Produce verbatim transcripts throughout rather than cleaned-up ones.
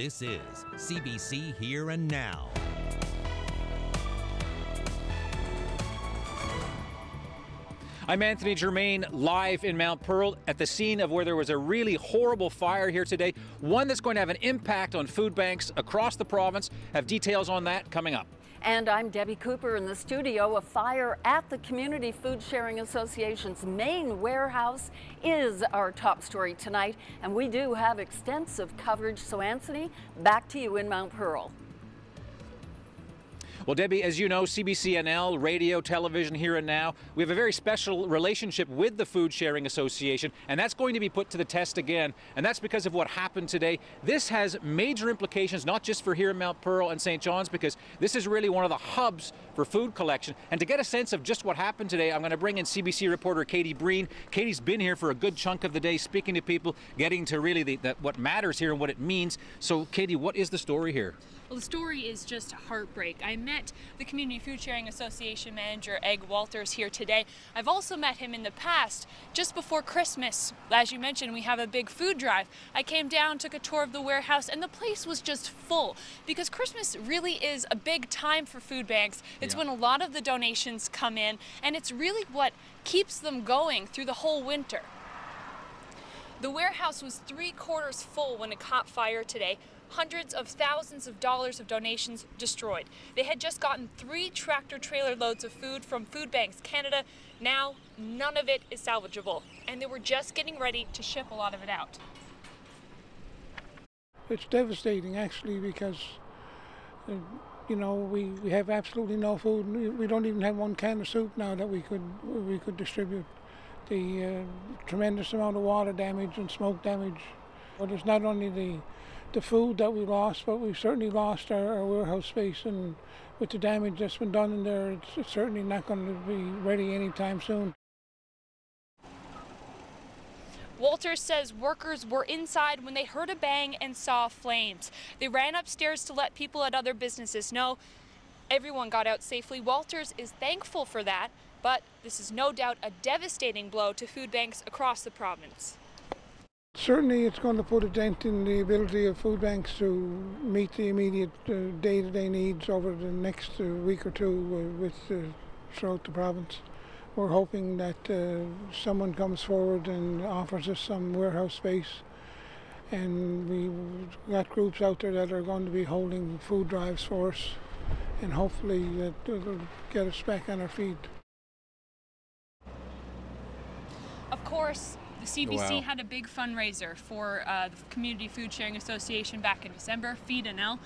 This is C B C Here and Now. I'm Anthony Germain, live in Mount Pearl at the scene of where there was a really horrible fire here today, one that's going to have an impact on food banks across the province. Have details on that coming up. And I'm Debbie Cooper in the studio. A fire at the Community Food Sharing Association's main warehouse is our top story tonight, and we do have extensive coverage. So Anthony, back to you in Mount Pearl. Well, Debbie, as you know, C B C N L, radio, television, Here and Now, we have a very special relationship with the Food Sharing Association, and that's going to be put to the test again, and that's because of what happened today. This has major implications, not just for here in Mount Pearl and Saint John's, because this is really one of the hubs for food collection. And to get a sense of just what happened today, I'm going to bring in C B C reporter Katie Breen. Katie's been here for a good chunk of the day, speaking to people, getting to really the, the, what matters here and what it means. So, Katie, what is the story here? Well, the story is just heartbreak. I met the Community Food Sharing Association manager, Eg Walters, here today. I've also met him in the past, just before Christmas. As you mentioned, we have a big food drive. I came down, took a tour of the warehouse, and the place was just full, because Christmas really is a big time for food banks. It's yeah. when a lot of the donations come in, and it's really what keeps them going through the whole winter. The warehouse was three quarters full when it caught fire today. Hundreds of thousands of dollars of donations destroyed. They had just gotten three tractor trailer loads of food from Food Banks Canada. Now, none of it is salvageable, and they were just getting ready to ship a lot of it out. It's devastating, actually, because, you know, we, we have absolutely no food. We don't even have one can of soup now that we could, we could distribute. The uh, tremendous amount of water damage and smoke damage. But it's not only the the food that we lost, but we've certainly lost our, our warehouse space, and with the damage that's been done in there, it's, it's certainly not going to be ready anytime soon. Walters says workers were inside when they heard a bang and saw flames. They ran upstairs to let people at other businesses know. Everyone got out safely. Walters is thankful for that, but this is no doubt a devastating blow to food banks across the province. Certainly it's going to put a dent in the ability of food banks to meet the immediate day-to-day uh, -day needs over the next uh, week or two uh, with, uh, throughout the province. We're hoping that uh, someone comes forward and offers us some warehouse space, and we've got groups out there that are going to be holding food drives for us, and hopefully that it'll get us back on our feet. Of course, the C B C wow. had a big fundraiser for uh, the Community Food Sharing Association back in December, Feed N L,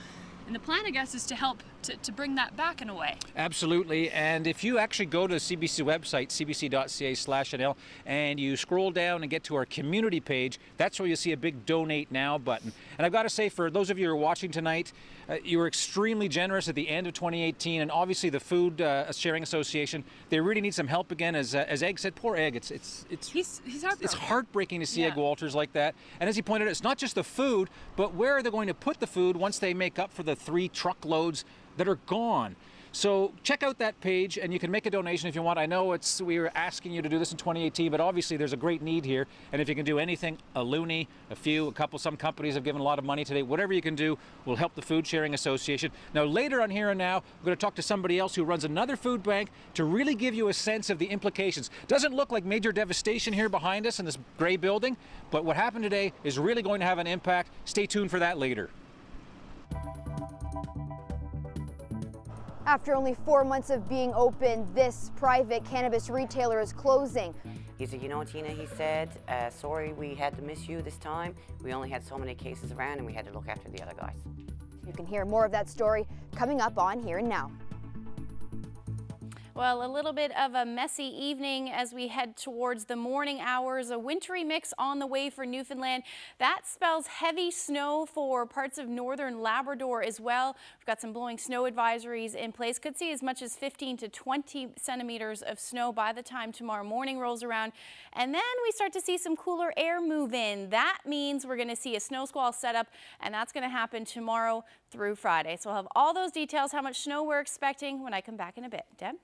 and the plan, I guess, is to help to, to bring that back in a way. Absolutely, and if you actually go to the C B C website, c b c dot c a slash n l, and you scroll down and get to our community page, that's where you see a big Donate Now button. And I've got to say, for those of you who are watching tonight, uh, you were extremely generous at the end of twenty eighteen, and obviously the Food uh, Sharing Association, they really need some help again. As uh, as Eg said, poor Eg, it's it's it's he's, he's heartbroken. It's heartbreaking to see yeah. Eg Walters like that. And as he pointed out, it's not just the food, but where are they going to put the food once they make up for the three truckloads that are gone? So check out that page, and you can make a donation if you want. I know it's we were asking you to do this in twenty eighteen, but obviously there's a great need here, and if you can do anything, a loonie, a few, a couple, some companies have given a lot of money today. Whatever you can do will help the Food Sharing Association. Now, later on Here and Now, we're going to talk to somebody else who runs another food bank to really give you a sense of the implications. Doesn't look like major devastation here behind us in this gray building, but what happened today is really going to have an impact. Stay tuned for that later. After only four months of being open, this private cannabis retailer is closing. He said, you know, Tina, he said, uh, sorry, we had to miss you this time. We only had so many cases around, and we had to look after the other guys. You can hear more of that story coming up on Here and Now. Well, a little bit of a messy evening as we head towards the morning hours. A wintry mix on the way for Newfoundland. That spells heavy snow for parts of northern Labrador as well. We've got some blowing snow advisories in place. Could see as much as fifteen to twenty centimeters of snow by the time tomorrow morning rolls around. And then we start to see some cooler air move in. That means we're going to see a snow squall set up, and that's going to happen tomorrow through Friday. So we'll have all those details, how much snow we're expecting, when I come back in a bit. Deb?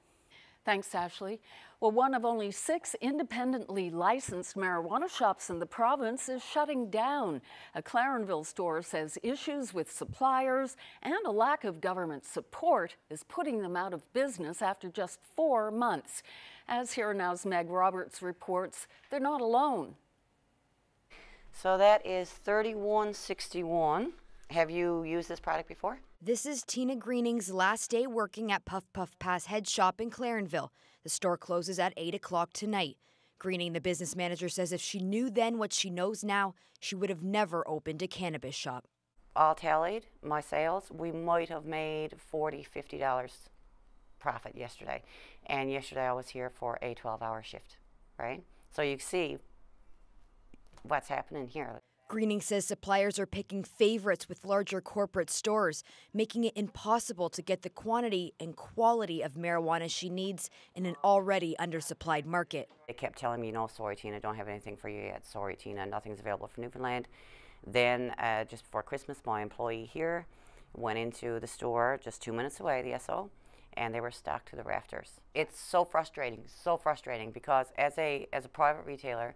Thanks, Ashley. Well, one of only six independently licensed marijuana shops in the province is shutting down. A Clarenville store says issues with suppliers and a lack of government support is putting them out of business after just four months. As Here Now's Meg Roberts reports, they're not alone. So that is thirty-one sixty-one. Have you used this product before? This is Tina Greening's last day working at Puff Puff Pass head shop in Clarenville. The store closes at eight o'clock tonight. Greening, the business manager, says if she knew then what she knows now, she would have never opened a cannabis shop. All tallied, my sales, we might have made forty dollars, fifty dollars profit yesterday. And yesterday I was here for a twelve hour shift, right? So you see what's happening here. Greening says suppliers are picking favorites with larger corporate stores, making it impossible to get the quantity and quality of marijuana she needs in an already undersupplied market. They kept telling me, no, sorry, Tina, don't have anything for you yet. Sorry, Tina, nothing's available for Newfoundland. Then uh, just before Christmas, my employee here went into the store just two minutes away, the S O, and they were stocked to the rafters. It's so frustrating, so frustrating, because as a, as a private retailer,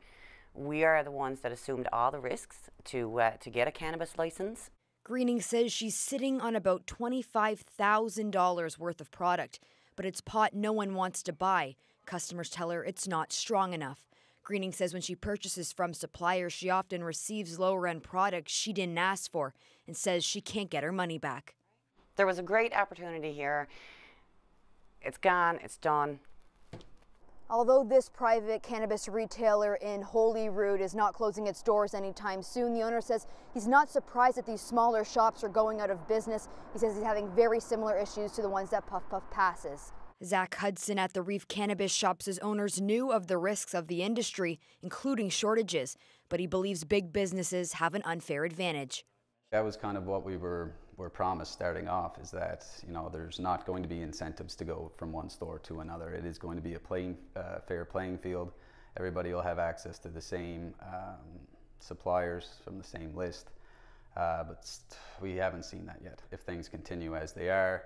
we are the ones that assumed all the risks to, uh, to get a cannabis license. Greening says she's sitting on about twenty-five thousand dollars worth of product, but it's pot no one wants to buy. Customers tell her it's not strong enough. Greening says when she purchases from suppliers, she often receives lower-end products she didn't ask for and says she can't get her money back. There was a great opportunity here. It's gone. It's done. Although this private cannabis retailer in Holyrood is not closing its doors anytime soon, the owner says he's not surprised that these smaller shops are going out of business. He says he's having very similar issues to the ones that Puff Puff passes. Zach Hudson at the Reef Cannabis shop says owners knew of the risks of the industry, including shortages, but he believes big businesses have an unfair advantage. That was kind of what we were, were promised starting off, is that, you know, there's not going to be incentives to go from one store to another. It is going to be a playing, uh, fair playing field. Everybody will have access to the same um, suppliers from the same list, uh, but we haven't seen that yet. If things continue as they are,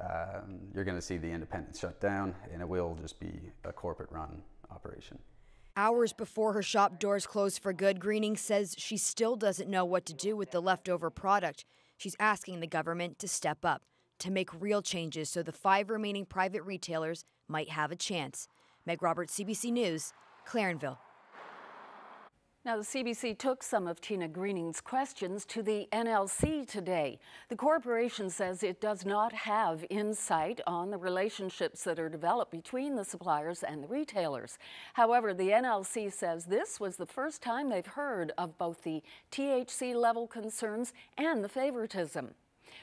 um, you're going to see the independents shut down, and it will just be a corporate-run operation. Hours before her shop doors close for good, Greening says she still doesn't know what to do with the leftover product. She's asking the government to step up, to make real changes so the five remaining private retailers might have a chance. Meg Roberts, C B C News, Clarenville. Now, the C B C took some of Tina Greening's questions to the N L C today. The corporation says it does not have insight on the relationships that are developed between the suppliers and the retailers. However, the N L C says this was the first time they've heard of both the T H C level concerns and the favoritism.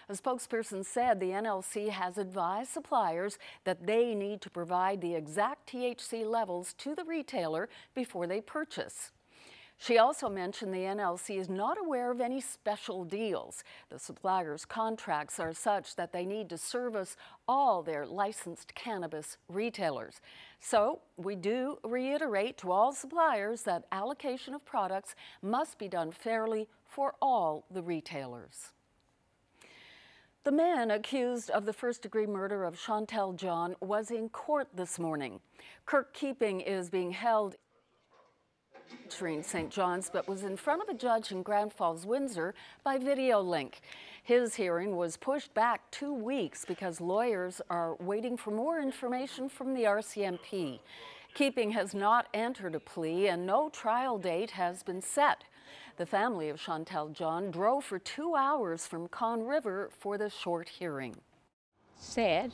A spokesperson said the N L C has advised suppliers that they need to provide the exact T H C levels to the retailer before they purchase. She also mentioned the N L C is not aware of any special deals. The suppliers' contracts are such that they need to service all their licensed cannabis retailers. So we do reiterate to all suppliers that allocation of products must be done fairly for all the retailers. The man accused of the first-degree murder of Chantelle John was in court this morning. Kirk Keeping is being held in Saint John's, but was in front of a judge in Grand Falls, Windsor by video link. His hearing was pushed back two weeks because lawyers are waiting for more information from the R C M P. Keeping has not entered a plea and no trial date has been set. The family of Chantelle John drove for two hours from Con River for the short hearing. Sad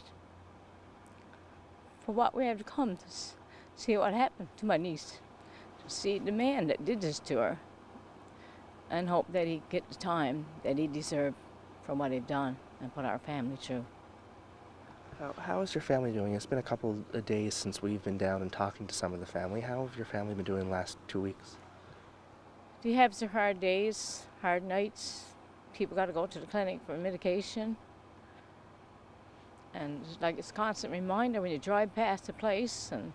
for what we have to come to see what happened to my niece. See the man that did this to her and hope that he get the time that he deserved for what he'd done and put our family through. How, how is your family doing? It's been a couple of days since we've been down and talking to some of the family. How have your family been doing the last two weeks? They have some hard days, hard nights. People got to go to the clinic for medication. And like it's a constant reminder when you drive past the place and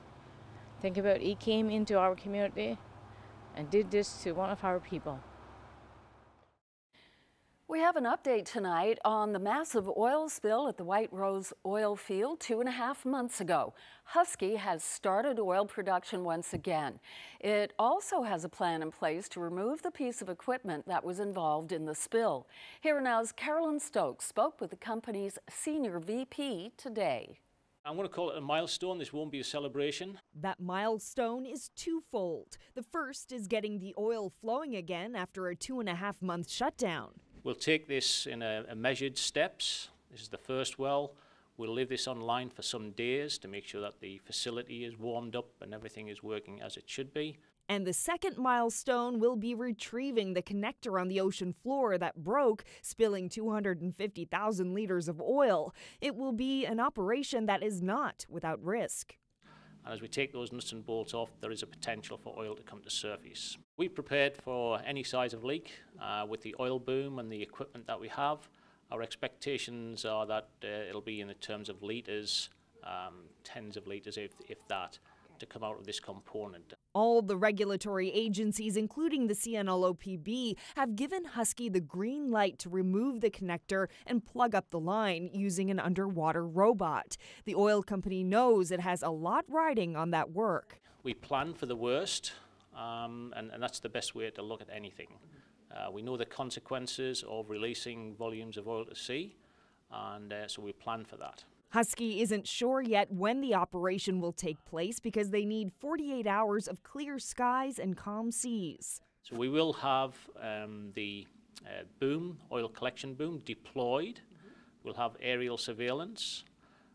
think about he came into our community and did this to one of our people. We have an update tonight on the massive oil spill at the White Rose oil field two and a half months ago. Husky has started oil production once again. It also has a plan in place to remove the piece of equipment that was involved in the spill. Here and Now's Carolyn Stokes spoke with the company's senior V P today. I'm going to call it a milestone. This won't be a celebration. That milestone is twofold. The first is getting the oil flowing again after a two and a half month shutdown. We'll take this in a, a measured steps. This is the first well. We'll leave this online for some days to make sure that the facility is warmed up and everything is working as it should be. And the second milestone will be retrieving the connector on the ocean floor that broke, spilling two hundred fifty thousand litres of oil. It will be an operation that is not without risk. And as we take those nuts and bolts off, there is a potential for oil to come to surface. We prepared for any size of leak uh, with the oil boom and the equipment that we have. Our expectations are that uh, it'll be in the terms of litres, um, tens of litres if, if that, to come out of this component. All the regulatory agencies, including the C N L O P B, have given Husky the green light to remove the connector and plug up the line using an underwater robot. The oil company knows it has a lot riding on that work. We plan for the worst, um, and, and that's the best way to look at anything. Uh, we know the consequences of releasing volumes of oil to sea, and uh, so we plan for that. Husky isn't sure yet when the operation will take place because they need forty-eight hours of clear skies and calm seas. So we will have um, the uh, boom, oil collection boom, deployed. We'll have aerial surveillance.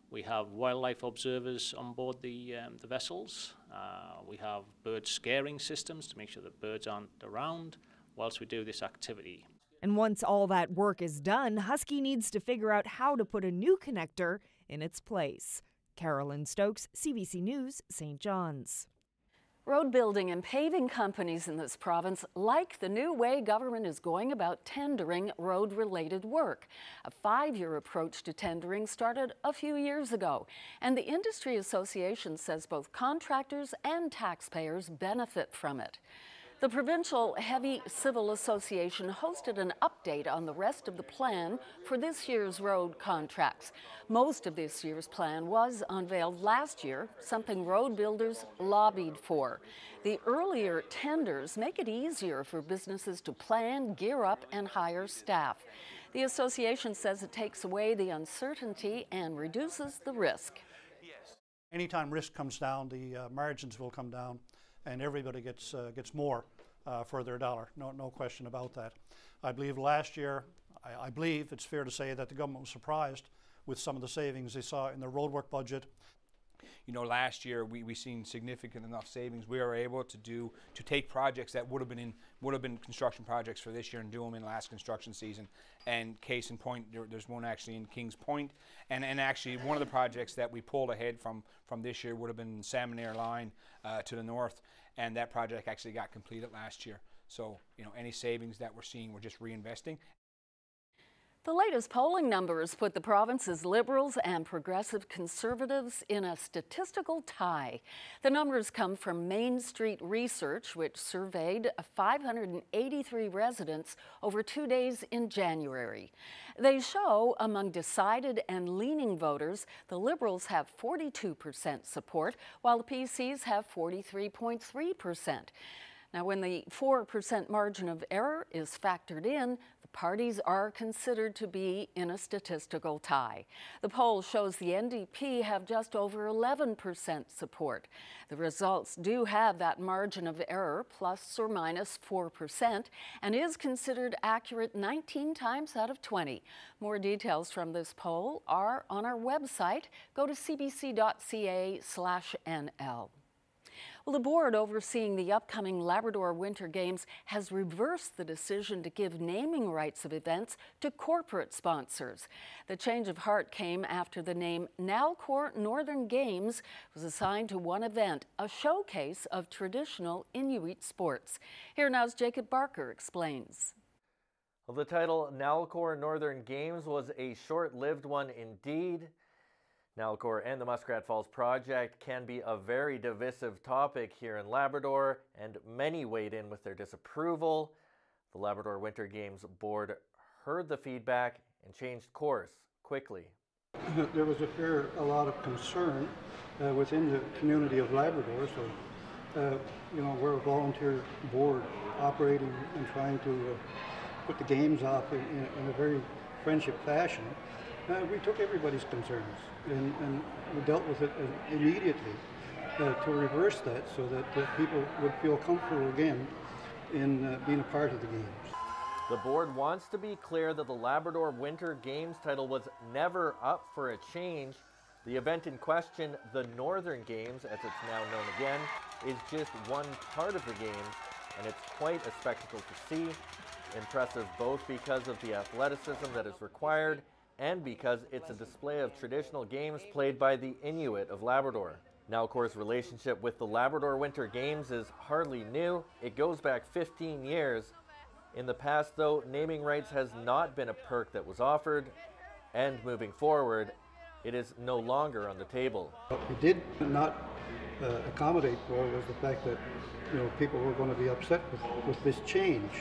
We have wildlife observers on board the, um, the vessels. Uh, we have bird scaring systems to make sure that birds aren't around whilst we do this activity. And once all that work is done, Husky needs to figure out how to put a new connector in its place. Carolyn Stokes, C B C News, Saint John's. Road building and paving companies in this province like the new way government is going about tendering road-related work. A five-year approach to tendering started a few years ago, and the industry association says both contractors and taxpayers benefit from it. The Provincial Heavy Civil Association hosted an update on the rest of the plan for this year's road contracts. Most of this year's plan was unveiled last year, something road builders lobbied for. The earlier tenders make it easier for businesses to plan, gear up, and hire staff. The association says it takes away the uncertainty and reduces the risk. Yes. Anytime risk comes down, the uh, margins will come down, and everybody gets, uh, gets more uh, for their dollar. No, no question about that. I believe last year, I, I believe it's fair to say that the government was surprised with some of the savings they saw in their roadwork budget. You know, last year we, we seen significant enough savings. We were able to do to take projects that would have been in would have been construction projects for this year and do them in last construction season. And case in point, there, there's one actually in Kings Point, and and actually one of the projects that we pulled ahead from from this year would have been Salmonair Line uh, to the north, and that project actually got completed last year. So you know, any savings that we're seeing, we're just reinvesting. The latest polling numbers put the province's Liberals and Progressive Conservatives in a statistical tie. The numbers come from Main Street Research, which surveyed five hundred eighty-three residents over two days in January. They show among decided and leaning voters, the Liberals have forty-two percent support, while the P Cs have forty-three point three percent. Now, when the four percent margin of error is factored in, the parties are considered to be in a statistical tie. The poll shows the N D P have just over eleven percent support. The results do have that margin of error, plus or minus four percent, and is considered accurate nineteen times out of twenty. More details from this poll are on our website. Go to c b c dot c a slash n l. Well, the board overseeing the upcoming Labrador Winter Games has reversed the decision to give naming rights of events to corporate sponsors. The change of heart came after the name Nalcor Northern Games was assigned to one event, a showcase of traditional Inuit sports. Here Now's Jacob Barker explains. Well, the title Nalcor Northern Games was a short-lived one indeed. Nalcor and the Muskrat Falls project can be a very divisive topic here in Labrador, and many weighed in with their disapproval. The Labrador Winter Games board heard the feedback and changed course quickly. There was a fair a lot of concern uh, within the community of Labrador, so uh, you know, we're a volunteer board operating and trying to uh, put the games off in, in, in a very friendship fashion. Uh, we took everybody's concerns and, and we dealt with it immediately uh, to reverse that, so that uh, people would feel comfortable again in uh, being a part of the games. The board wants to be clear that the Labrador Winter Games title was never up for a change. The event in question, the Northern Games, as it's now known again, is just one part of the games, and it's quite a spectacle to see. Impressive both because of the athleticism that is required and because it's a display of traditional games played by the Inuit of Labrador. Nalcor's relationship with the Labrador Winter Games is hardly new. It goes back fifteen years. In the past, though, naming rights has not been a perk that was offered, and moving forward, it is no longer on the table. What we did not uh, accommodate for was the fact that, you know, people were going to be upset with, with this change.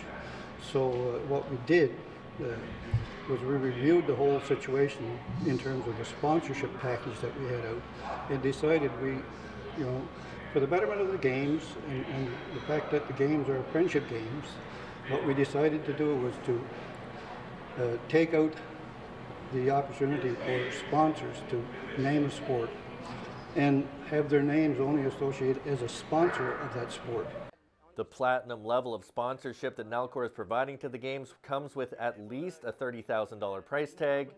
So uh, what we did uh, was we reviewed the whole situation in terms of the sponsorship package that we had out, and decided we, you know, for the betterment of the games and, and the fact that the games are friendship games, what we decided to do was to uh, take out the opportunity for sponsors to name a sport and have their names only associated as a sponsor of that sport. The platinum level of sponsorship that Nalcor is providing to the games comes with at least a thirty thousand dollar price tag.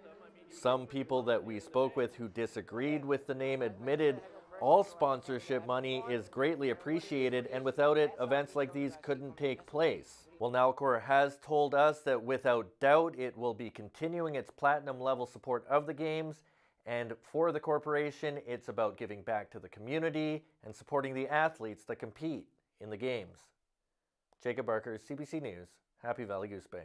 Some people that we spoke with who disagreed with the name admitted all sponsorship money is greatly appreciated, and without it, events like these couldn't take place. Well, Nalcor has told us that without doubt, it will be continuing its platinum level support of the games, and for the corporation, it's about giving back to the community and supporting the athletes that compete in the games. Jacob Barker, C B C News, Happy Valley-Goose Bay.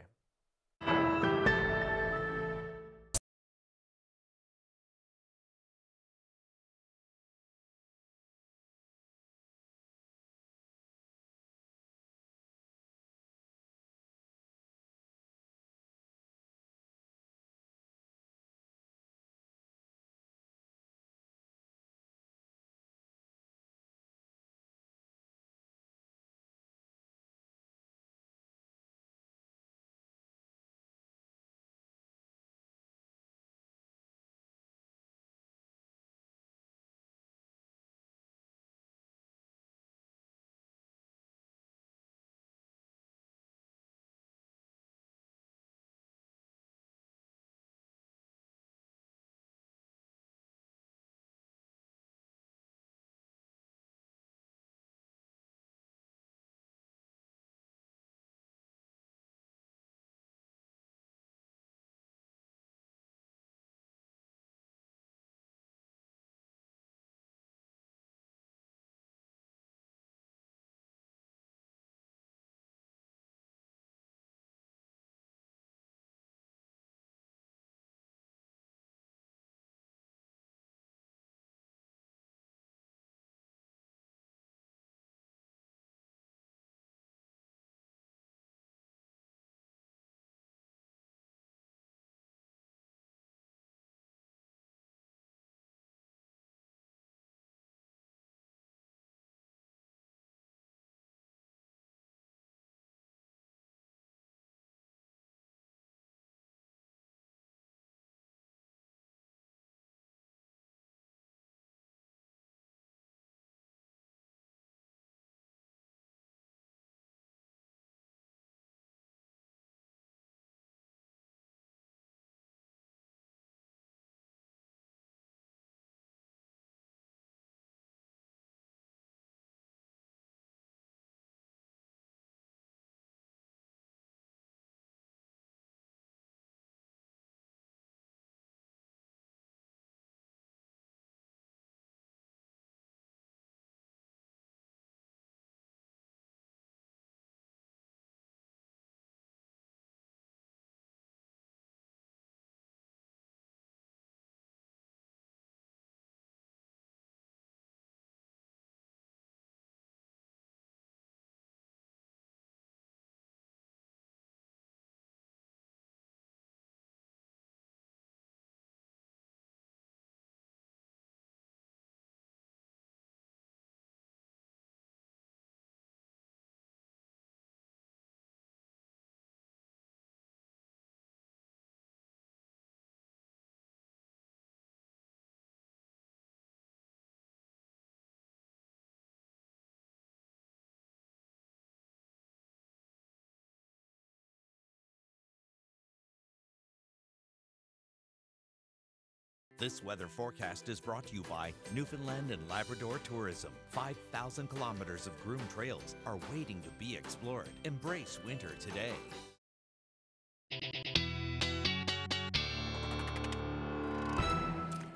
This weather forecast is brought to you by Newfoundland and Labrador Tourism. five thousand kilometers of groomed trails are waiting to be explored. Embrace winter today.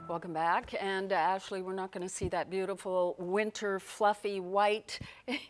Welcome back, and uh, Ashley, we're not going to see that beautiful winter fluffy white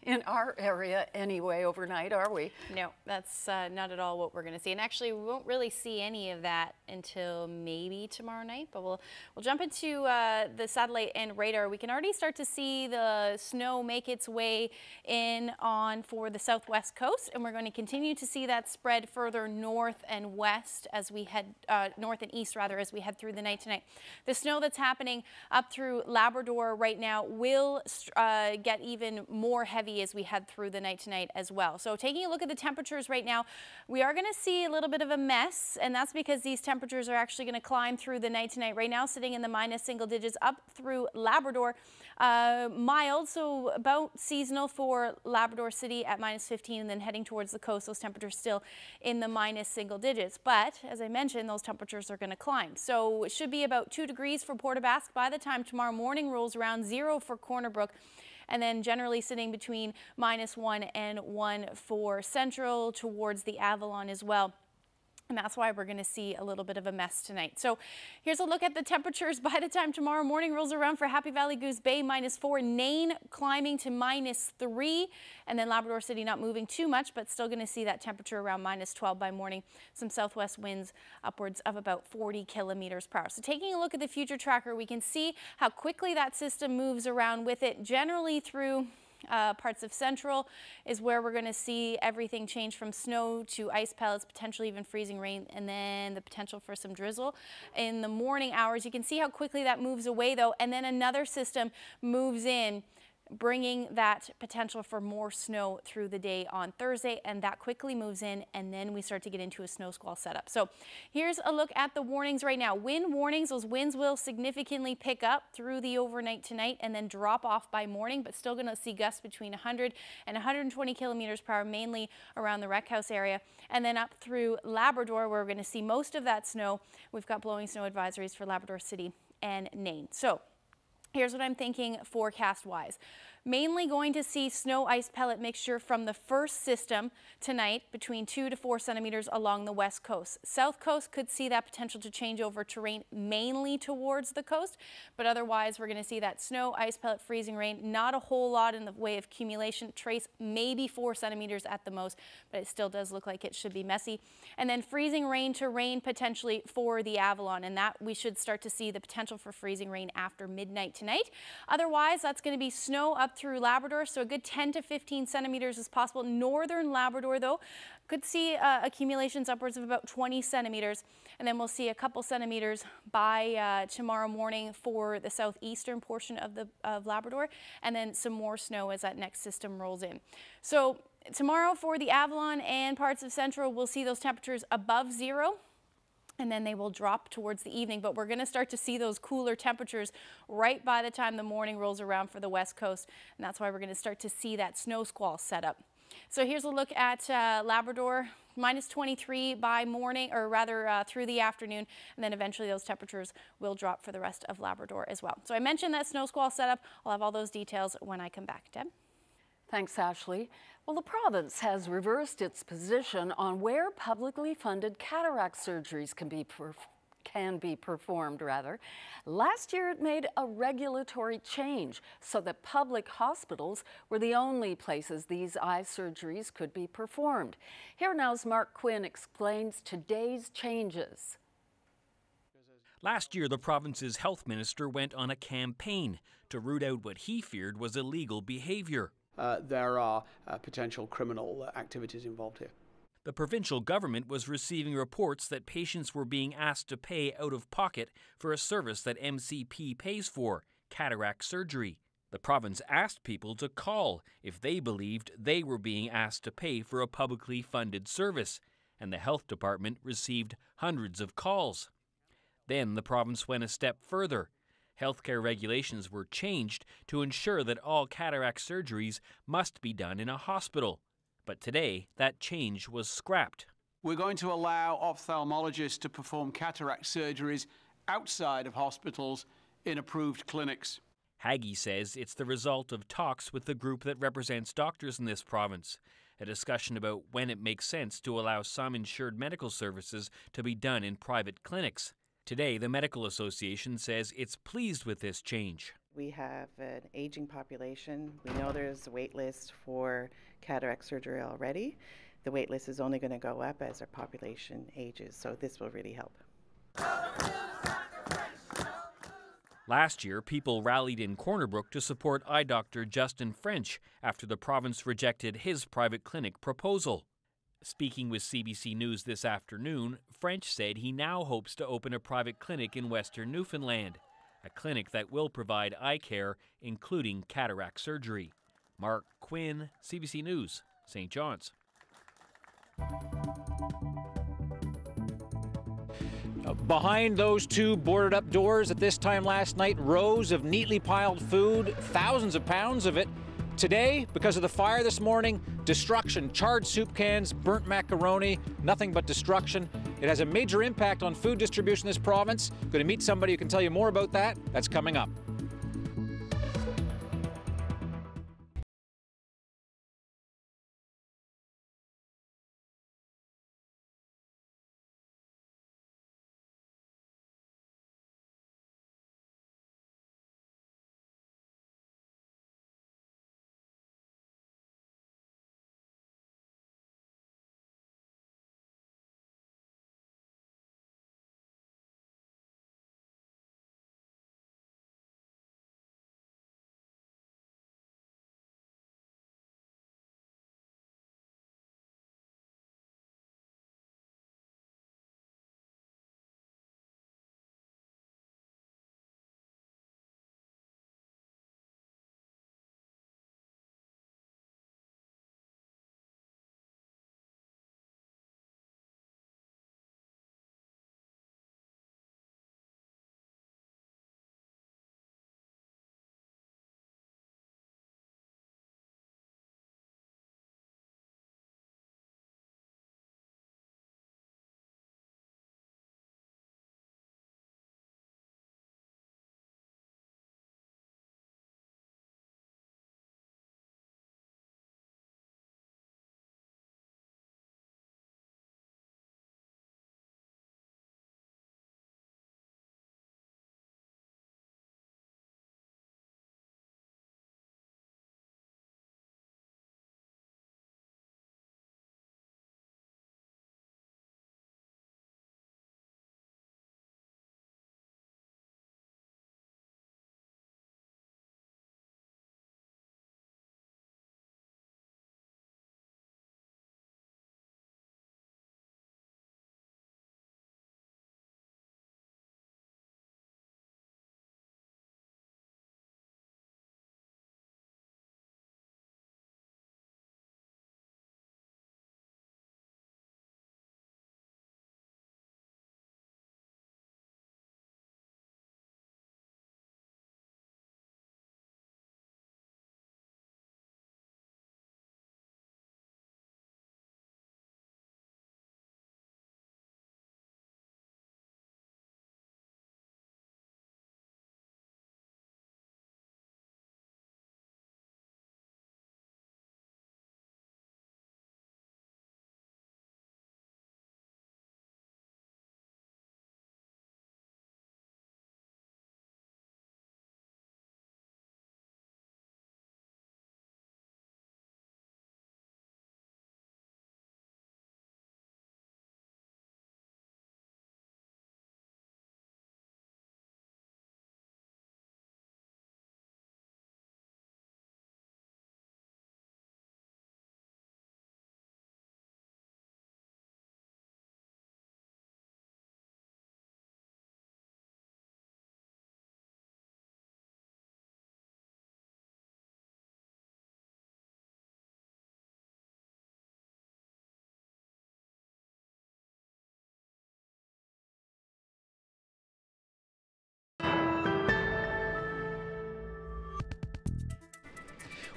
in our area anyway overnight, are we? No, that's uh, not at all what we're going to see, and actually we won't really see any of that until maybe tomorrow night, but we'll we'll jump into uh, the satellite and radar. We can already start to see the snow make its way in on for the southwest coast, and we're going to continue to see that spread further north and west as we head uh, north and east rather as we head through the night tonight. The snow that's happening up through Labrador right now will uh, get even more heavy as we head through the night tonight as well. So taking a look at the temperatures right now, we are going to see a little bit of a mess, and that's because these temperatures are actually going to climb through the night tonight. Right now sitting in the minus single digits up through Labrador, uh, mild, so about seasonal for Labrador City at minus fifteen, and then heading towards the coast, those temperatures still in the minus single digits. But as I mentioned, those temperatures are going to climb. So it should be about two degrees for Port-au-Basque by the time tomorrow morning rolls around, zero for Corner Brook, and then generally sitting between minus one and one for Central towards the Avalon as well. And that's why we're going to see a little bit of a mess tonight. So here's a look at the temperatures by the time tomorrow morning rolls around for Happy Valley-Goose Bay, minus four, Nain climbing to minus three, and then Labrador City not moving too much, but still going to see that temperature around minus twelve by morning. Some southwest winds upwards of about forty kilometers per hour. So taking a look at the future tracker, we can see how quickly that system moves around with it generally through Uh, parts of Central is where we're going to see everything change from snow to ice pellets, potentially even freezing rain, and then the potential for some drizzle in the morning hours. You can see how quickly that moves away though, and then another system moves in, bringing that potential for more snow through the day on Thursday, and that quickly moves in, and then we start to get into a snow squall setup. So here's a look at the warnings right now. Wind warnings, those winds will significantly pick up through the overnight tonight and then drop off by morning, but still going to see gusts between one hundred and one hundred twenty kilometers per hour, mainly around the rec house area. And then up through Labrador, where we're going to see most of that snow, we've got blowing snow advisories for Labrador City and Nain. So here's what I'm thinking forecast wise. Mainly going to see snow ice pellet mixture from the first system tonight between two to four centimeters along the west coast. South coast could see that potential to change over terrain mainly towards the coast, but otherwise we're going to see that snow ice pellet freezing rain. Not a whole lot in the way of accumulation. Trace maybe four centimeters at the most, but it still does look like it should be messy. And then freezing rain to rain potentially for the Avalon, and that we should start to see the potential for freezing rain after midnight tonight. Otherwise, that's going to be snow up through Labrador, so a good ten to fifteen centimeters is possible. Northern Labrador, though, could see uh, accumulations upwards of about twenty centimeters, and then we'll see a couple centimeters by uh, tomorrow morning for the southeastern portion of the of Labrador, and then some more snow as that next system rolls in. So tomorrow for the Avalon and parts of Central, we'll see those temperatures above zero, and then they will drop towards the evening, but we're going to start to see those cooler temperatures right by the time the morning rolls around for the west coast, and that's why we're going to start to see that snow squall set up. So here's a look at uh, Labrador, minus twenty-three by morning, or rather uh, through the afternoon, and then eventually those temperatures will drop for the rest of Labrador as well. So I mentioned that snow squall setup. I'll have all those details when I come back. Deb? Thanks, Ashley. Well, the province has reversed its position on where publicly funded cataract surgeries can be performed. can be performed rather. Last year it made a regulatory change so that public hospitals were the only places these eye surgeries could be performed. Here Now's Mark Quinn explains today's changes. Last year, the province's health minister went on a campaign to root out what he feared was illegal behavior. Uh, there are uh, potential criminal activities involved here. The provincial government was receiving reports that patients were being asked to pay out of pocket for a service that M C P pays for, cataract surgery. The province asked people to call if they believed they were being asked to pay for a publicly funded service, and the health department received hundreds of calls. Then the province went a step further. Healthcare regulations were changed to ensure that all cataract surgeries must be done in a hospital. But today, that change was scrapped. We're going to allow ophthalmologists to perform cataract surgeries outside of hospitals in approved clinics. Haggie says it's the result of talks with the group that represents doctors in this province, a discussion about when it makes sense to allow some insured medical services to be done in private clinics. Today, the Medical Association says it's pleased with this change. We have an aging population. We know there's a wait list for cataract surgery already. The wait list is only going to go up as our population ages, so this will really help. Last year, people rallied in Corner Brook to support eye doctor Justin French after the province rejected his private clinic proposal. Speaking with C B C News this afternoon, French said he now hopes to open a private clinic in Western Newfoundland, a clinic that will provide eye care, including cataract surgery. Mark Quinn, C B C News, Saint John's. Behind those two boarded up doors at this time last night, rows of neatly piled food, thousands of pounds of it. Today, because of the fire this morning, destruction, charred soup cans, burnt macaroni, nothing but destruction. It has a major impact on food distribution in this province. Going to meet somebody who can tell you more about that. That's coming up.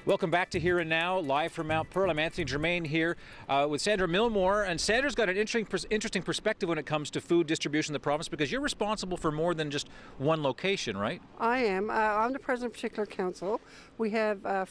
Welcome back to Here and Now, live from Mount Pearl. I'm Anthony Germain here uh, with Sandra Milmore, and Sandra's got an interesting, pers interesting perspective when it comes to food distribution in the province, because you're responsible for more than just one location, right? I am. Uh, I'm the president of Particular Council. We have uh,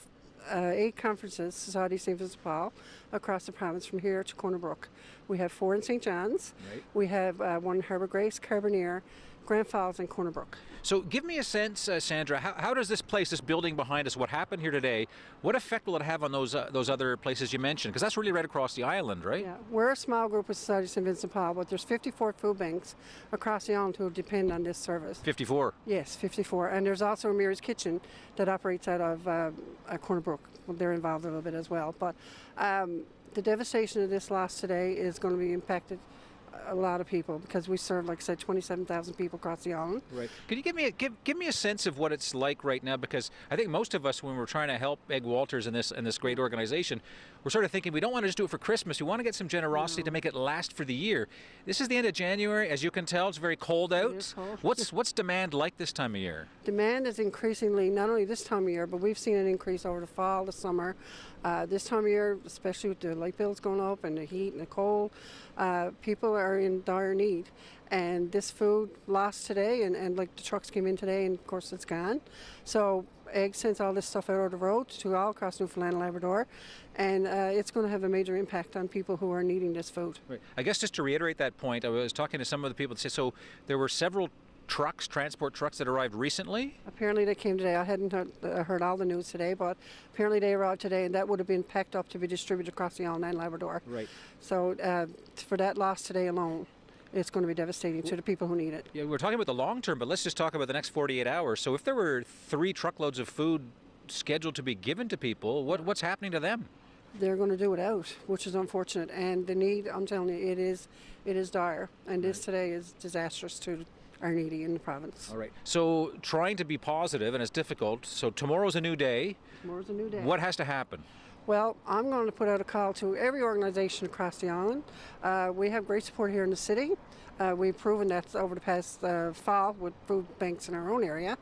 uh, eight conferences, Society of Saint Vincent de Paul, across the province from here to Corner Brook. We have four in Saint John's. Right. We have uh, one in Harbour Grace, Carbonear, Grand Falls, and Corner Brook. So give me a sense, uh, Sandra, how, how does this place, this building behind us, what happened here today, what effect will it have on those uh, those other places you mentioned? Because that's really right across the island, right? Yeah, we're a small group with Society of Saint Vincent de Paul, but there's fifty-four food banks across the island who depend on this service. fifty-four? Yes, fifty-four. And there's also Mary's Kitchen that operates out of uh, Corner Brook. They're involved a little bit as well. But um, the devastation of this loss today is going to be impacted a lot of people, because we serve, like I said, twenty-seven thousand people across the island. Right. Could you give me a give give me a sense of what it's like right now? Because I think most of us, when we're trying to help Eg Walters and this and this great organization, we're sort of thinking we don't want to just do it for Christmas. We want to get some generosity no. to make it last for the year. This is the end of January, as you can tell. It's very cold out. It is cold. What's what's demand like this time of year? Demand is increasingly, not only this time of year, but we've seen an increase over the fall, the summer. Uh, this time of year, especially with the light bills going up and the heat and the cold, uh, people are are in dire need, and this food lost today, and, and like the trucks came in today, and of course it's gone. So Eg sends all this stuff out on the road to all across Newfoundland and Labrador, and uh, it's going to have a major impact on people who are needing this food. Right. I guess just to reiterate that point, I was talking to some of the people that said, so there were several trucks, transport trucks that arrived recently? Apparently they came today. I hadn't heard, uh, heard all the news today, but apparently they arrived today, and that would have been packed up to be distributed across the island and Labrador. Right. So uh, for that loss today alone, it's going to be devastating to the people who need it. Yeah, we're talking about the long term, but let's just talk about the next forty-eight hours. So if there were three truckloads of food scheduled to be given to people, what, what's happening to them? They're going to do it out, which is unfortunate. And the need, I'm telling you, it is, it is dire. And this today is disastrous to are needy in the province. All right. So trying to be positive, and it's difficult. So tomorrow's a new day. Tomorrow's a new day. What has to happen? Well, I'm going to put out a call to every organization across the island. Uh, we have great support here in the city. Uh, we've proven that over the past uh, fall with food banks in our own area.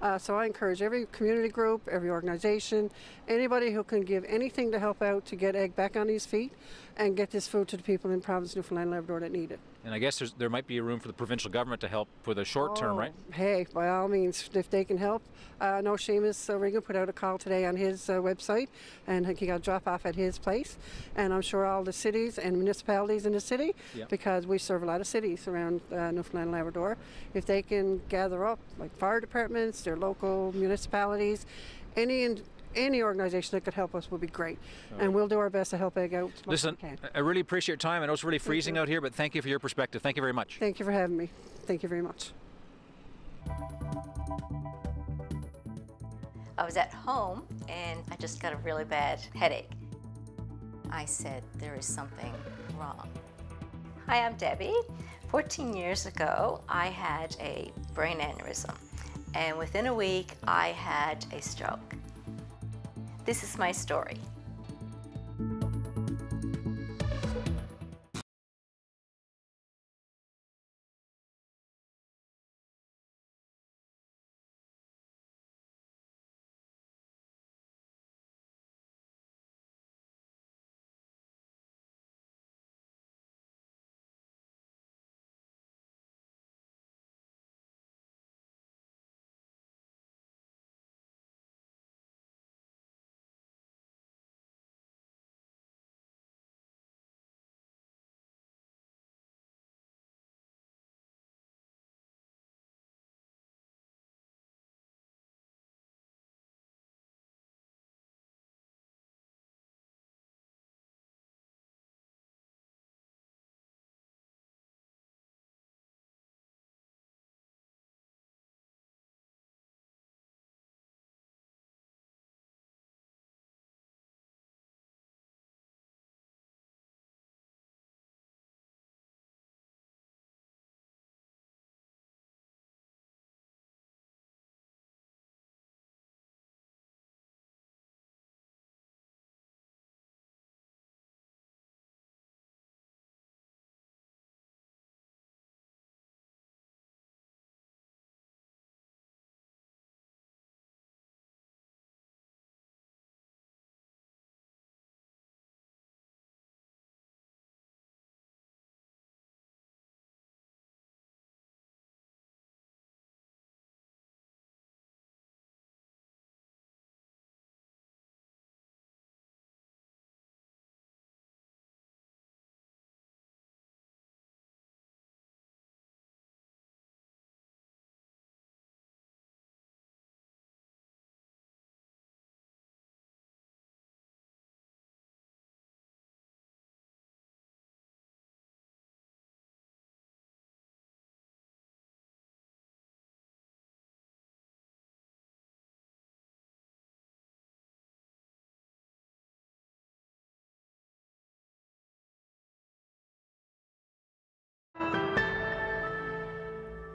Uh, so I encourage every community group, every organization, anybody who can give anything to help out to get Eg back on his feet and get this food to the people in province Newfoundland and Labrador that need it. And I guess there's, there might be a room for the provincial government to help for the short oh, term, right? Hey, by all means, if they can help. Uh, no, Seamus uh, Regan put out a call today on his uh, website, and he got a drop-off at his place. And I'm sure all the cities and municipalities in the city, yep, because we serve a lot of cities around uh, Newfoundland and Labrador, if they can gather up, like fire departments, their local municipalities, any in, any organization that could help us would be great. All and right. we'll do our best to help Eg out. Listen, can. I really appreciate your time. I know it's really freezing out here, but thank you for your perspective. Thank you very much. Thank you for having me. Thank you very much. I was at home and I just got a really bad headache. I said, there is something wrong. Hi, I'm Debbie. fourteen years ago, I had a brain aneurysm, and within a week, I had a stroke. This is my story.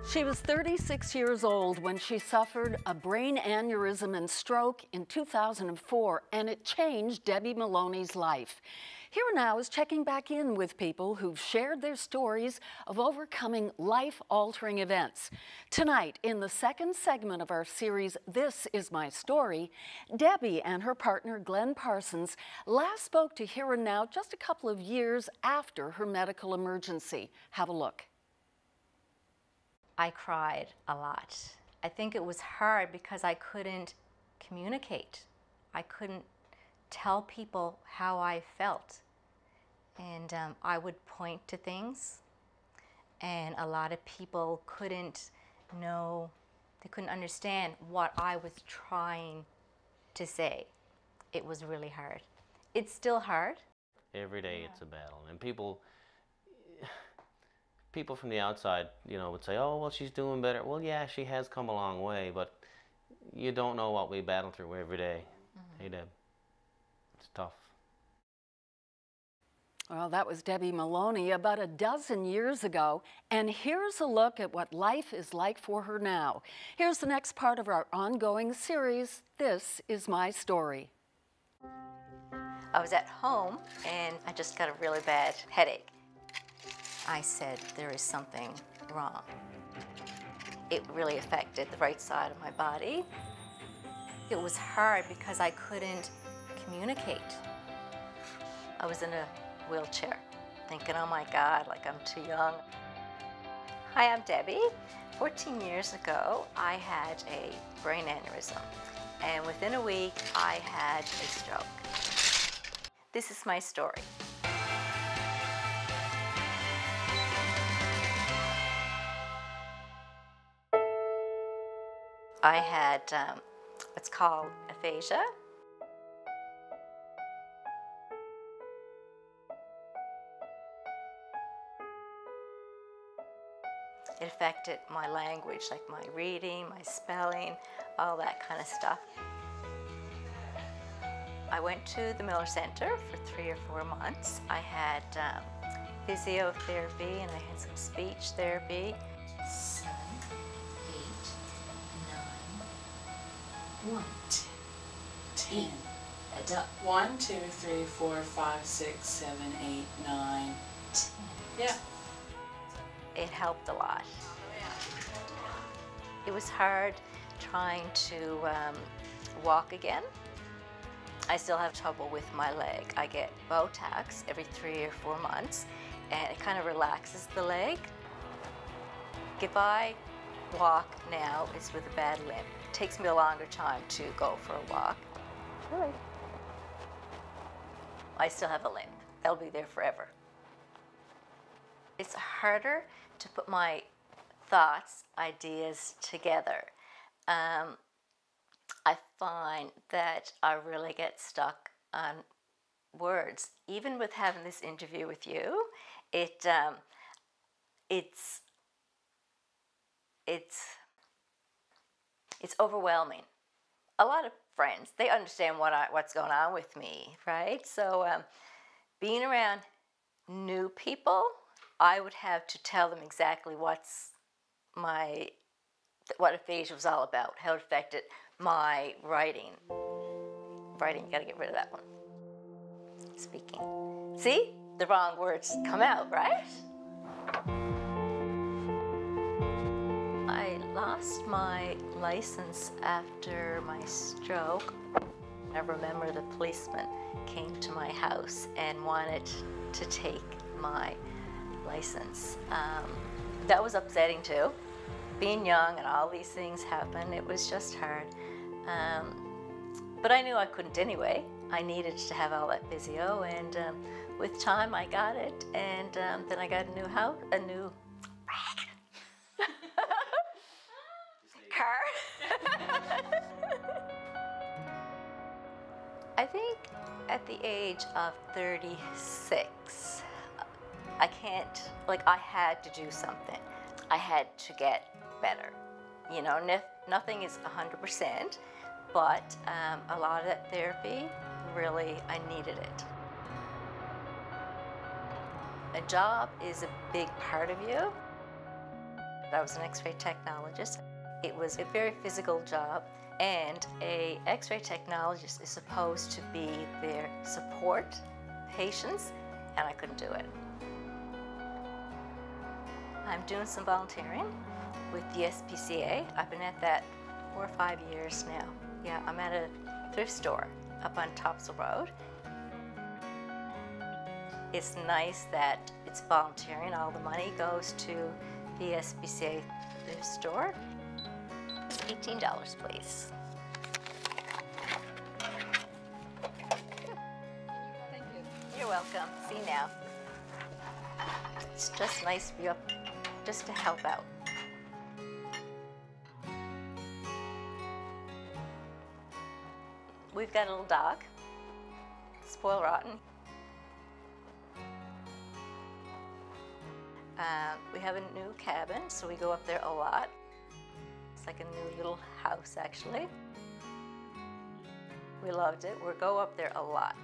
She was thirty-six years old when she suffered a brain aneurysm and stroke in two thousand four, and it changed Debbie Maloney's life. Here Now is checking back in with people who've shared their stories of overcoming life-altering events. Tonight, in the second segment of our series, This Is My Story, Debbie and her partner, Glenn Parsons, last spoke to Here and Now just a couple of years after her medical emergency. Have a look. I cried a lot. I think it was hard because I couldn't communicate. I couldn't tell people how I felt. And um, I would point to things, and a lot of people couldn't know, they couldn't understand what I was trying to say. It was really hard. It's still hard. Every day yeah. It's a battle, and people, people from the outside, you know, would say, oh, well, she's doing better. Well, yeah, she has come a long way, but you don't know what we battle through every day. Mm-hmm. Hey, Deb, it's tough. Well, that was Debbie Maloney about a dozen years ago, and here's a look at what life is like for her now. Here's the next part of our ongoing series, This Is My Story. I was at home, and I just got a really bad headache. I said, there is something wrong. It really affected the right side of my body. It was hard because I couldn't communicate. I was in a wheelchair, thinking, oh my God, like I'm too young. Hi, I'm Debbie. fourteen years ago, I had a brain aneurysm, and within a week, I had a stroke. This is my story. I had um, what's called aphasia. It affected my language, like my reading, my spelling, all that kind of stuff. I went to the Miller Center for three or four months. I had um, physiotherapy, and I had some speech therapy. One, two, ten. Adult. One, two, three, four, five, six, seven, eight, nine, ten. Yeah. It helped a lot. It was hard trying to um, walk again. I still have trouble with my leg. I get Botox every three or four months, and it kind of relaxes the leg. If I walk now, it's with a bad limp. Takes me a longer time to go for a walk. Really? I still have a limp. That'll be there forever. It's harder to put my thoughts, ideas together. Um, I find that I really get stuck on words. Even with having this interview with you, it um, it's it's. It's overwhelming. A lot of friends, they understand what I, what's going on with me, right? So um, being around new people, I would have to tell them exactly what's my, what aphasia was all about, how it affected my writing. Writing, you gotta get rid of that one. Speaking. See, the wrong words come out, right? I lost my license after my stroke. I remember the policeman came to my house and wanted to take my license. Um, that was upsetting too. Being young and all these things happen, it was just hard. Um, but I knew I couldn't anyway. I needed to have all that physio, and um, with time I got it, and um, then I got a new house, a new I think at the age of thirty-six, I can't, like, I had to do something. I had to get better. You know, nothing is one hundred percent, but um, a lot of that therapy, really, I needed it. A job is a big part of you. I was an X-ray technologist. It was a very physical job, and a X-ray technologist is supposed to be their support, patients, and I couldn't do it. I'm doing some volunteering with the S P C A. I've been at that four or five years now. Yeah, I'm at a thrift store up on Topsail Road. It's nice that it's volunteering. All the money goes to the S P C A thrift store. eighteen dollars, please. Thank you. You're welcome. See you now. It's just nice to be up, just to help out. We've got a little dog, spoil rotten. Uh, we have a new cabin, so we go up there a lot. It's like a new little house, actually. We loved it. We go up there a lot.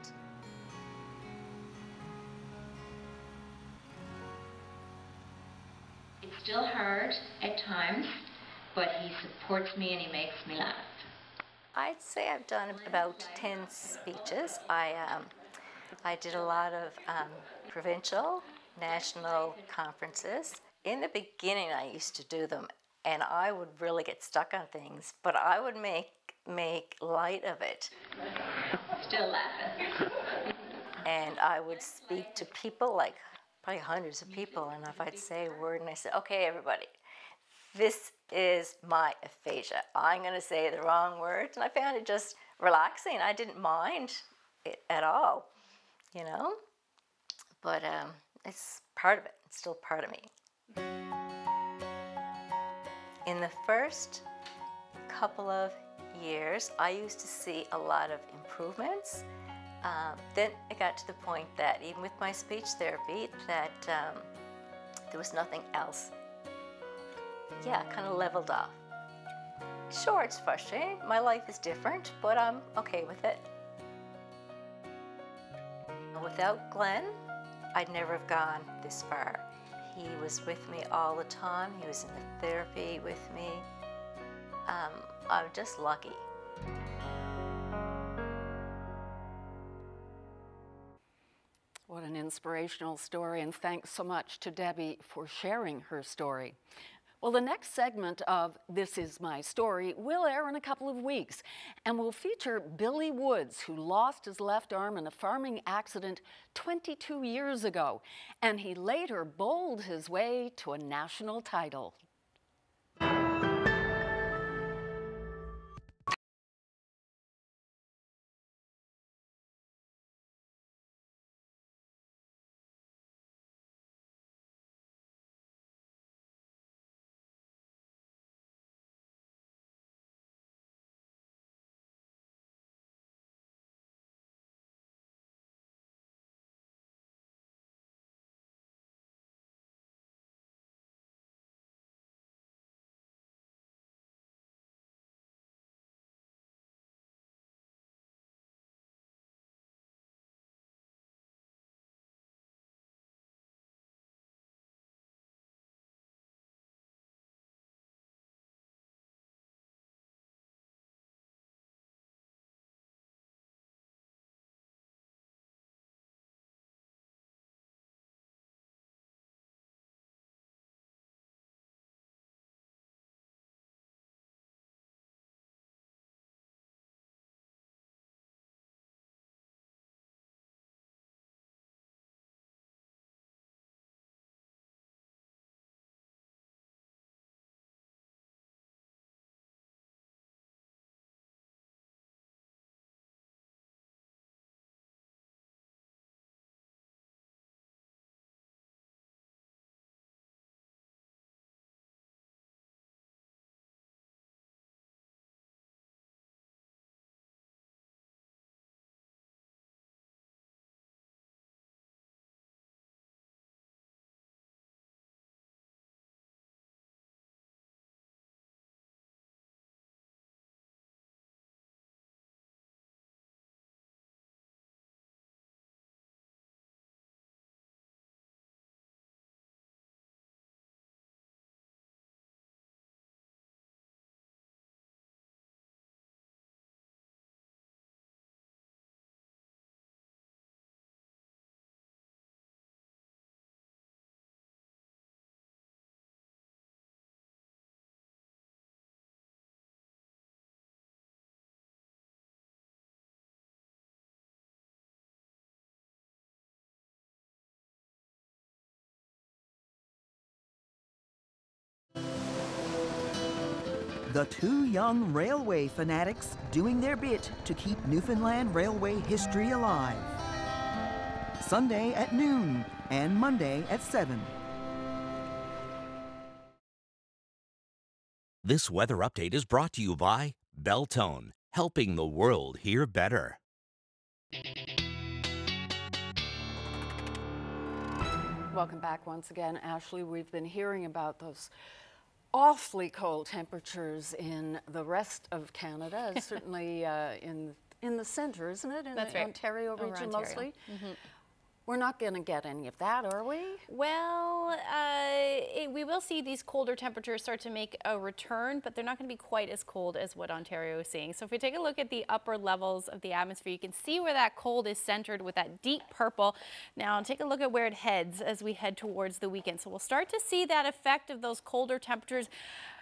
It's still hard at times, but he supports me and he makes me laugh. I'd say I've done about ten speeches. I, um, I did a lot of um, provincial, national conferences. In the beginning, I used to do them, and I would really get stuck on things, but I would make make light of it. Still laughing. And I would speak to people, like probably hundreds of people, and if I'd say a word, and I said, okay, everybody, this is my aphasia. I'm going to say the wrong words, and I found it just relaxing. I didn't mind it at all, you know, but um, it's part of it. It's still part of me. In the first couple of years, I used to see a lot of improvements. Um, then it got to the point that even with my speech therapy, that um, there was nothing else. Yeah, kind of leveled off. Sure, it's frustrating. My life is different, but I'm okay with it. Without Glenn, I'd never have gone this far. He was with me all the time. He was in the therapy with me. Um, I'm just lucky. What an inspirational story, and thanks so much to Debbie for sharing her story. Well, the next segment of This Is My Story will air in a couple of weeks and will feature Billy Woods, who lost his left arm in a farming accident twenty-two years ago, and he later bowled his way to a national title. The two young railway fanatics doing their bit to keep Newfoundland railway history alive. Sunday at noon and Monday at seven. This weather update is brought to you by Beltone, helping the world hear better. Welcome back once again, Ashley. We've been hearing about those awfully cold temperatures in the rest of Canada, certainly uh, in in the center, isn't it? In That's the right. Ontario region Ontario. mostly. Mm-hmm. We're not going to get any of that, are we? Well, uh, it, we will see these colder temperatures start to make a return, but they're not going to be quite as cold as what Ontario is seeing. So if we take a look at the upper levels of the atmosphere, you can see where that cold is centered with that deep purple. Now take a look at where it heads as we head towards the weekend. So we'll start to see that effect of those colder temperatures.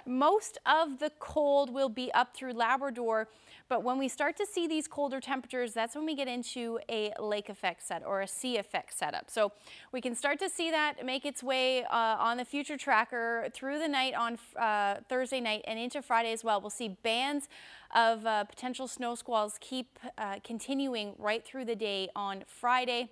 Most of the cold will be up through Labrador, but when we start to see these colder temperatures, that's when we get into a lake effect set or a sea effect setup. So we can start to see that make its way uh, on the future tracker through the night on uh, Thursday night and into Friday as well. We'll see bands of uh, potential snow squalls keep uh, continuing right through the day on Friday.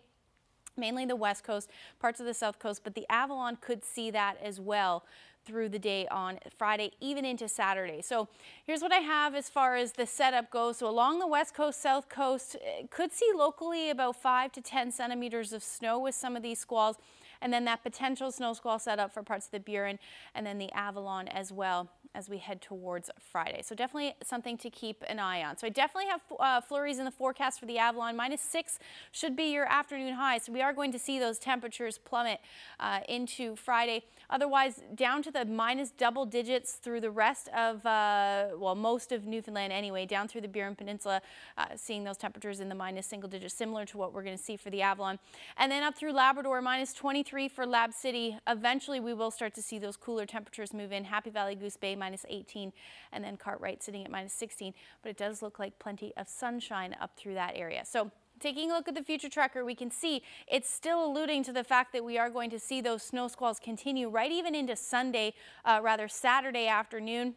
Mainly the west coast, parts of the south coast, but the Avalon could see that as well through the day on Friday, even into Saturday. So here's what I have as far as the setup goes. So along the west coast, south coast, could see locally about five to ten centimeters of snow with some of these squalls, and then that potential snow squall setup for parts of the Burin and then the Avalon as well as we head towards Friday. So definitely something to keep an eye on. So I definitely have uh, flurries in the forecast for the Avalon. Minus six should be your afternoon high. So we are going to see those temperatures plummet uh, into Friday. Otherwise, down to the minus double digits through the rest of, uh, well, most of Newfoundland anyway, down through the Burin Peninsula, uh, seeing those temperatures in the minus single digits, similar to what we're going to see for the Avalon. And then up through Labrador, minus twenty-three for Lab City. Eventually, we will start to see those cooler temperatures move in. Happy Valley-Goose Bay, minus eighteen, and then Cartwright sitting at minus sixteen. But it does look like plenty of sunshine up through that area. So taking a look at the future tracker, we can see it's still alluding to the fact that we are going to see those snow squalls continue right even into Sunday, uh, rather Saturday afternoon.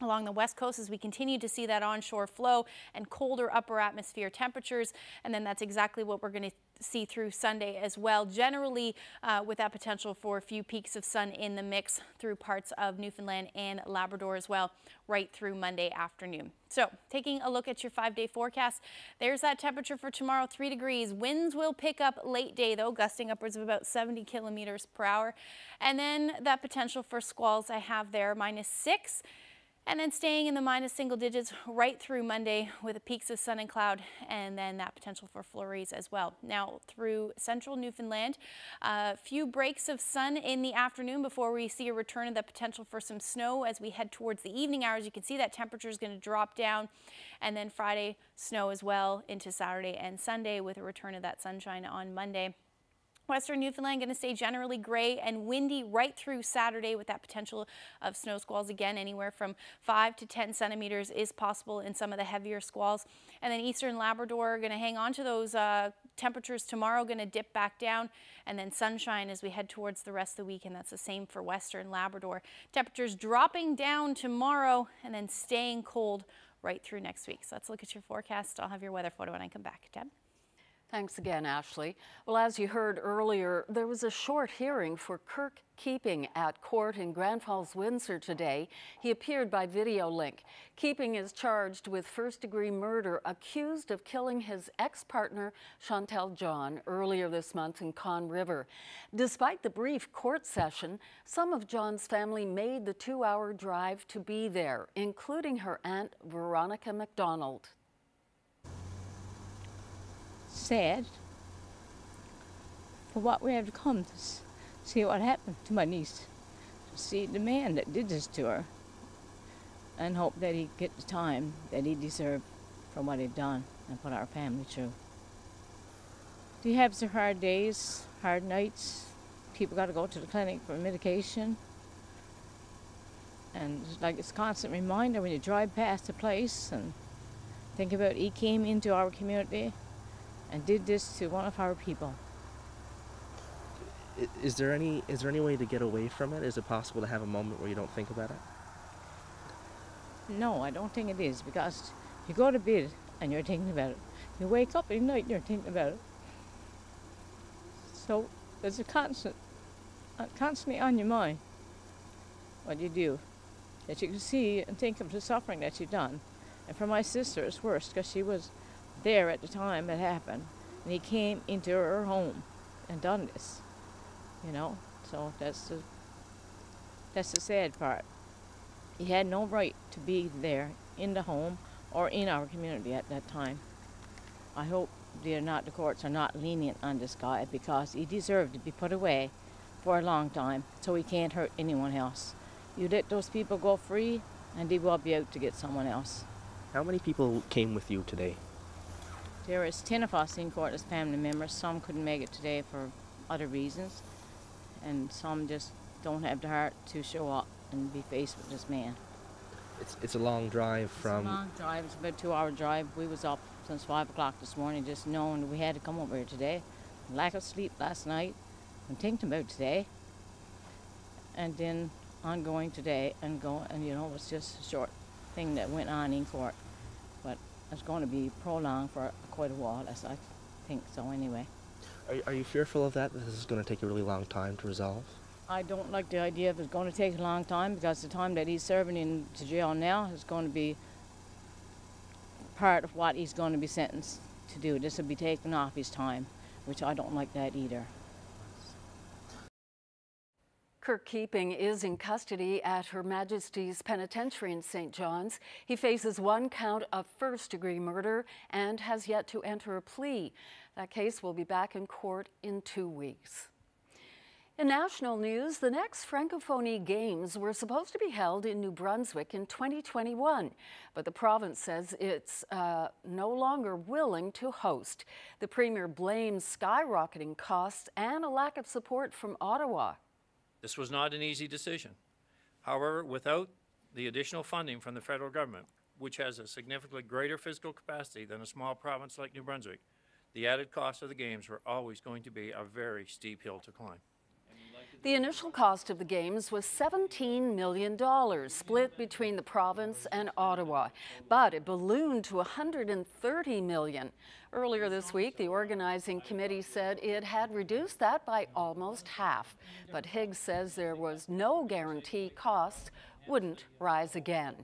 Along the west coast as we continue to see that onshore flow and colder upper atmosphere temperatures, and then that's exactly what we're going to see through Sunday as well, generally uh, with that potential for a few peaks of sun in the mix through parts of Newfoundland and Labrador as well, right through Monday afternoon. So taking a look at your five-day forecast, there's that temperature for tomorrow, three degrees. Winds will pick up late day though, gusting upwards of about seventy kilometers per hour, and then that potential for squalls I have there, minus six. And then staying in the minus single digits right through Monday with the peaks of sun and cloud, and then that potential for flurries as well. Now through central Newfoundland, a uh, few breaks of sun in the afternoon before we see a return of the potential for some snow as we head towards the evening hours. You can see that temperature is going to drop down, and then Friday snow as well into Saturday and Sunday with a return of that sunshine on Monday. Western Newfoundland going to stay generally gray and windy right through Saturday with that potential of snow squalls again. Anywhere from five to ten centimeters is possible in some of the heavier squalls. And then eastern Labrador going to hang on to those uh, temperatures tomorrow, going to dip back down, and then sunshine as we head towards the rest of the week, and that's the same for western Labrador. Temperatures dropping down tomorrow and then staying cold right through next week. So let's look at your forecast. I'll have your weather photo when I come back. Deb? Thanks again, Ashley. Well, as you heard earlier, there was a short hearing for Kirk Keeping at court in Grand Falls, Windsor today. He appeared by video link. Keeping is charged with first-degree murder, accused of killing his ex-partner, Chantelle John, earlier this month in Con River. Despite the brief court session, some of John's family made the two-hour drive to be there, including her aunt, Veronica MacDonald. Sad for what we have come to see what happened to my niece, to see the man that did this to her, and hope that he get the time that he deserved for what he'd done and put our family through. We have some hard days, hard nights. People got to go to the clinic for medication, and like it's a constant reminder when you drive past the place and think about he came into our community and did this to one of our people. Is there any is there any way to get away from it? Is it possible to have a moment where you don't think about it? No, I don't think it is, because you go to bed and you're thinking about it. You wake up at night and you're thinking about it. So there's a constant, constantly on your mind what you do, that you can see and think of the suffering that you've done. And for my sister, it's worse, because she was there at the time it happened, and he came into her home and done this, you know. So that's the, that's the sad part. He had no right to be there in the home or in our community at that time. I hope they're not, the courts are not lenient on this guy, because he deserved to be put away for a long time so he can't hurt anyone else. You let those people go free and they will be out to get someone else. How many people came with you today? There is ten of us in court as family members. Some couldn't make it today for other reasons, and some just don't have the heart to show up and be faced with this man. It's, it's a long drive from... It's a long drive. It's about a two-hour drive. We was up since five o'clock this morning just knowing that we had to come over here today. Lack of sleep last night and thinking about today. And then ongoing today and go, and you know, it's just a short thing that went on in court. But it's going to be prolonged for quite a while, as I think so anyway. Are, are you fearful of that? That this is going to take a really long time to resolve? I don't like the idea of it's going to take a long time, because the time that he's serving in jail now is going to be part of what he's going to be sentenced to do. This will be taken off his time, which I don't like that either. Kirk Keeping is in custody at Her Majesty's Penitentiary in Saint John's. He faces one count of first-degree murder and has yet to enter a plea. That case will be back in court in two weeks. In national news, the next Francophonie Games were supposed to be held in New Brunswick in twenty twenty-one, but the province says it's uh, no longer willing to host. The Premier blames skyrocketing costs and a lack of support from Ottawa. This was not an easy decision. However, without the additional funding from the federal government, which has a significantly greater fiscal capacity than a small province like New Brunswick, the added costs of the Games were always going to be a very steep hill to climb. The initial cost of the Games was seventeen million dollars, split between the province and Ottawa, but it ballooned to one hundred thirty million dollars. Earlier this week, the organizing committee said it had reduced that by almost half, but Higgs says there was no guarantee costs wouldn't rise again.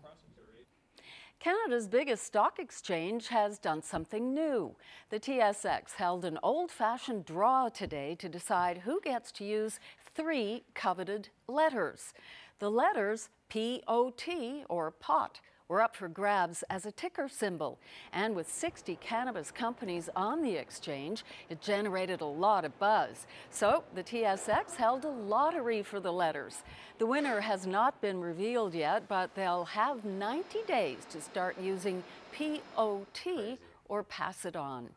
Canada's biggest stock exchange has done something new. The T S X held an old-fashioned draw today to decide who gets to use three coveted letters. The letters P O T, or pot, were up for grabs as a ticker symbol. And with sixty cannabis companies on the exchange, it generated a lot of buzz. So the T S X held a lottery for the letters. The winner has not been revealed yet, but they'll have ninety days to start using P O T or pass it on.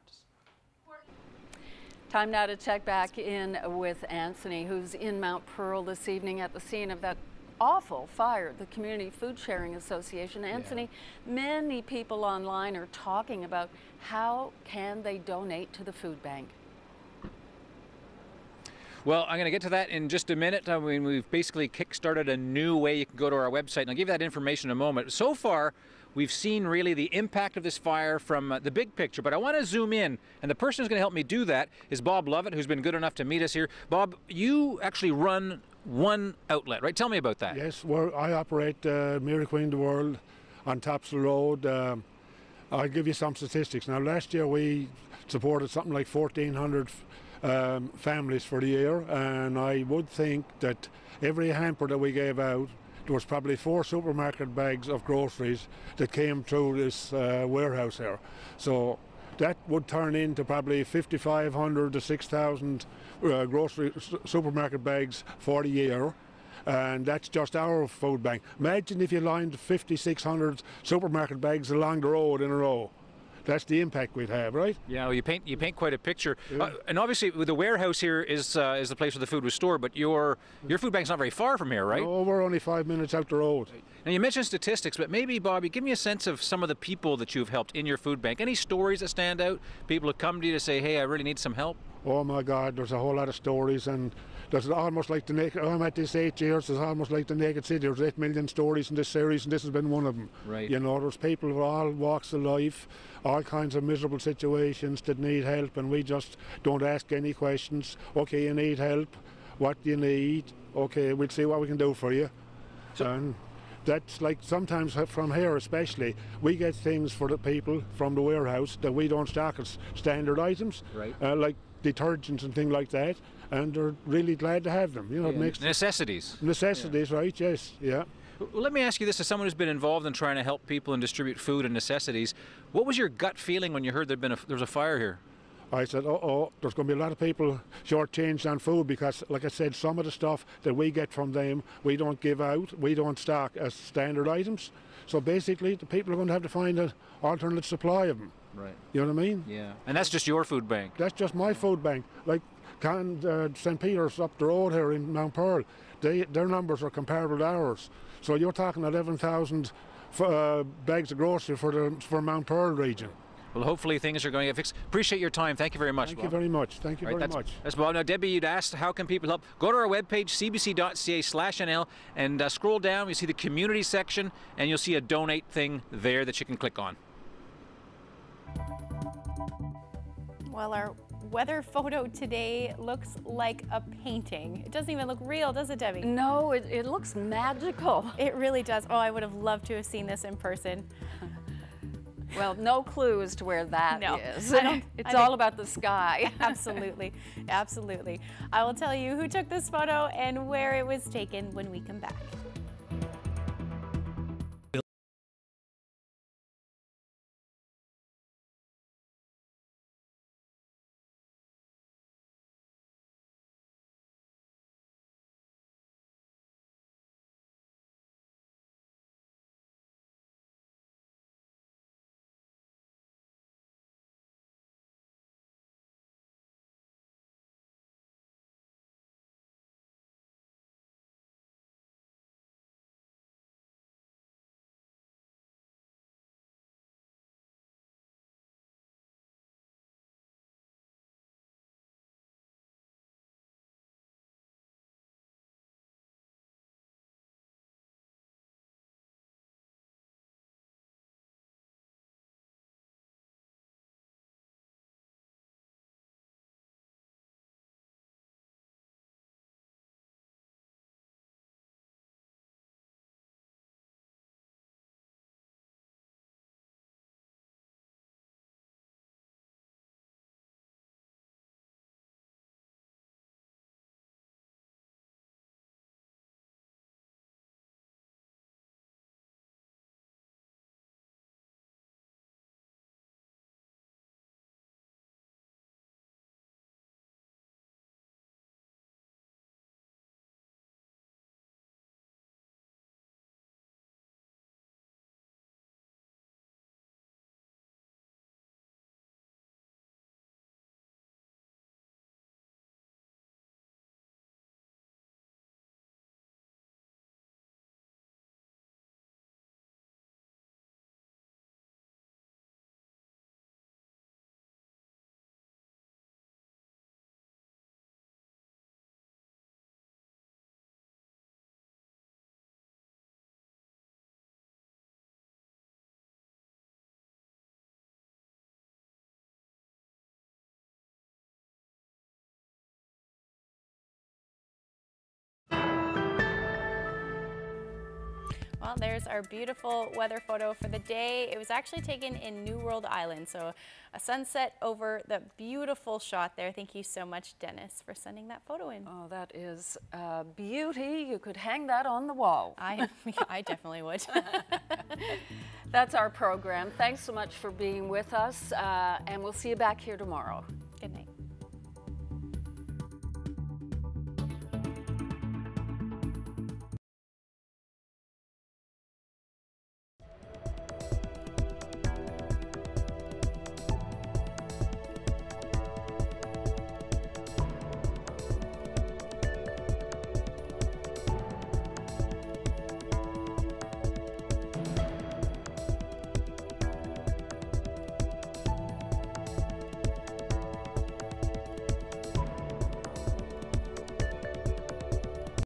Time now to check back in with Anthony, who's in Mount Pearl this evening at the scene of that awful fire, the Community Food Sharing Association. Anthony, yeah. Many people online are talking about how can they donate to the food bank. Well, I'm going to get to that in just a minute. I mean, we've basically kick-started a new way. You can go to our website, and I'll give you that information in a moment. So far, we've seen really the impact of this fire from uh, the big picture, but I want to zoom in, and the person who's going to help me do that is Bob Lovett, who's been good enough to meet us here. Bob, you actually run one outlet, right? Tell me about that. Yes, well, I operate uh, Mary Queen of the World on Topsail Road. Um, I'll give you some statistics. Now, last year we supported something like fourteen hundred um, families for the year, and I would think that every hamper that we gave out, there was probably four supermarket bags of groceries that came through this uh, warehouse here. So that would turn into probably fifty-five hundred to six thousand uh, grocery supermarket bags for the year, and that's just our food bank. Imagine if you lined fifty-six hundred supermarket bags along the road in a row. That's the impact we'd have, right? Yeah, well, you paint you paint quite a picture, yeah. uh, and obviously with the warehouse here is uh, is the place where the food was stored. But your your food bank's not very far from here, right? Oh, no, we're only five minutes out the road. Now you mentioned statistics, but maybe Bobby, give me a sense of some of the people that you've helped in your food bank. Any stories that stand out? People who come to you to say, "Hey, I really need some help." oh my God, there's a whole lot of stories, and there's almost like the naked, I'm at this eight years, it's almost like the Naked City, there's eight million stories in this series, and this has been one of them. Right. You know, there's people of all walks of life, all kinds of miserable situations that need help, and we just don't ask any questions. Okay, you need help, what do you need? Okay, we'll see what we can do for you. So and that's like sometimes from here especially, we get things for the people from the warehouse that we don't stock as standard items, right. uh, like detergents and things like that, and they're really glad to have them. You know, yeah, it makes necessities. Necessities, yeah. Right? Yes, yeah. Well, let me ask you this: as someone who's been involved in trying to help people and distribute food and necessities, what was your gut feeling when you heard there'd been a, there was a fire here? I said, uh oh, there's going to be a lot of people shortchanged on food because, like I said, some of the stuff that we get from them, we don't give out, we don't stock as standard items. So basically, the people are going to have to find an alternate supply of them. Right. You know what I mean? Yeah. And that's just your food bank? That's just my food bank. Like Con, uh, Saint Peter's up the road here in Mount Pearl, they, their numbers are comparable to ours. So you're talking eleven thousand uh, bags of grocery for, the, for Mount Pearl region. Well, hopefully things are going to get fixed. Appreciate your time. Thank you very much, Bob. Thank you very much. Thank you very much. That's Bob. Now, Debbie, you'd asked how can people help. Go to our webpage, c b c dot c a slash n l, and uh, scroll down. You see the community section, and you'll see a donate thing there that you can click on. Well, our weather photo today looks like a painting. It doesn't even look real, does it, Debbie? No, it, it looks magical. It really does. Oh, I would have loved to have seen this in person. Well, no clue as to where that no, is. I don't, it's I don't, all about the sky. Absolutely, absolutely. I will tell you who took this photo and where it was taken when we come back. Well, there's our beautiful weather photo for the day. It was actually taken in New World Island, so a sunset over the beautiful shot there. Thank you so much, Dennis, for sending that photo in. Oh, that is uh, beauty. You could hang that on the wall. I, I definitely would. That's our program. Thanks so much for being with us, uh, and we'll see you back here tomorrow.